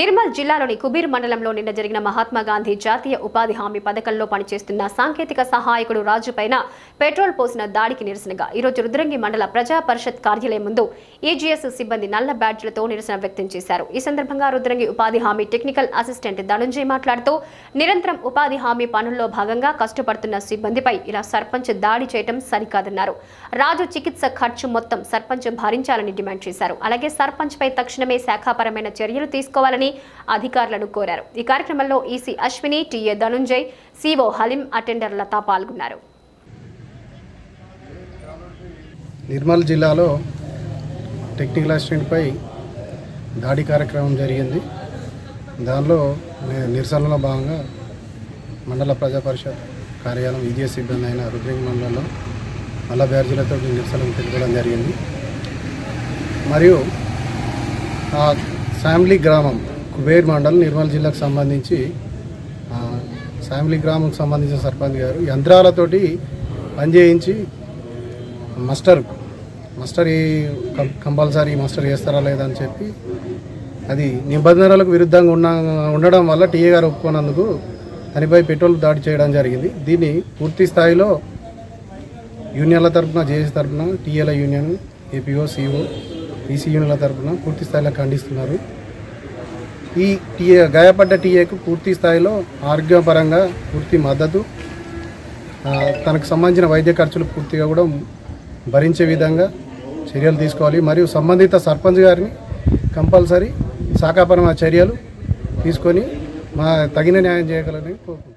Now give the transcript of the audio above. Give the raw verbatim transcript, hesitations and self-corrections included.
నిర్మల్ జిల్లాలోని కుబీర్ మండలంలో నిన్న జరిగిన మహాత్మా గాంధీ జాతీయ ఉపాధి హామీ పథకంలో పనిచేస్తున్న సాంకేతిక సహాయకుడు రాజుపైన పెట్రోల్ పోసిన దాడికి నిరసనగా ఈరోజు రుద్రంగి మండల ప్రజా పరిషత్ కార్యాలయం ముందు ఏజీఎస్ సిబ్బంది నల్ల బ్యాడ్జ్లతో నిరసన వ్యక్తం చేశారు. ఈ సందర్భంగా రుద్రంగి ఉపాధి హామీ టెక్నికల్ అసిస్టెంట్ ధనుంజయ్ మాట్లాడుతూ నిరంతరం ఉపాధి హామీ పనుల్లో భాగంగా కష్టపడుతున్న సిబ్బందిపై ఇలా సర్పంచ్ దాడి చేయడం సరికాదన్నారు. రాజు చికిత్స ఖర్చు మొత్తం సర్పంచ్ భరించాలని డిమాండ్ చేశారు. అలాగే సర్పంచ్ పై తక్షణమే శాఖాపరమైన చర్యలు తీసుకోవాలని అధికారులను కోరారు. ఈ కార్యక్రమంలో EC Ashwini, TA Dhananjay, CO Haleem, attender Latha పాల్గొన్నారు. నిర్మల్ జిల్లాలో టెక్నికల్ అసిస్టెంట్పై దాడి కార్యక్రమం జరిగింది. దానిలో నిరసనలో భాగంగా మండల ప్రజా పరిషత్ కార్యాలయం ఈజీఎస్ సిబ్బంది అయిన రుద్రంగి మండలంలో నల్ల బ్యాడ్జీలతో నిరసనలు తెలుపడం జరిగింది. మరియు ఆ శామ్లీ గ్రామం కుబేర్ మండల్ నిర్మల్ జిల్లాకు సంబంధించి శామ్లీ గ్రామంకు సంబంధించిన సర్పంచ్ గారు యంత్రాలతోటి పనిచేయించి మస్టర్ మస్టర్ కంపల్సరీ మస్టర్ చేస్తారా లేదని చెప్పి అది నిబంధనలకు విరుద్ధంగా ఉన్న ఉండడం వల్ల టీఏ గారు ఒప్పుకున్నందుకు దానిపై పెట్రోల్ దాడి చేయడం జరిగింది. దీన్ని పూర్తి స్థాయిలో యూనియన్ల తరఫున, జేఏసీ తరఫున, టీఏల యూనియన్, ఏపీఓ, సిఓ, ఈసీ యూనియన్ల తరఫున పూర్తి స్థాయిలో ఖండిస్తున్నారు. ఈ టీఏ గాయపడ్డ టీఏకు పూర్తి స్థాయిలో ఆరోగ్యపరంగా పూర్తి మద్దతు, తనకు సంబంధించిన వైద్య ఖర్చులు పూర్తిగా కూడా భరించే విధంగా చర్యలు తీసుకోవాలి. మరియు సంబంధిత సర్పంచ్ గారిని కంపల్సరీ శాఖాపరమైన చర్యలు తీసుకొని మా తగిన న్యాయం చేయగలని కోరుకుంటున్నాను.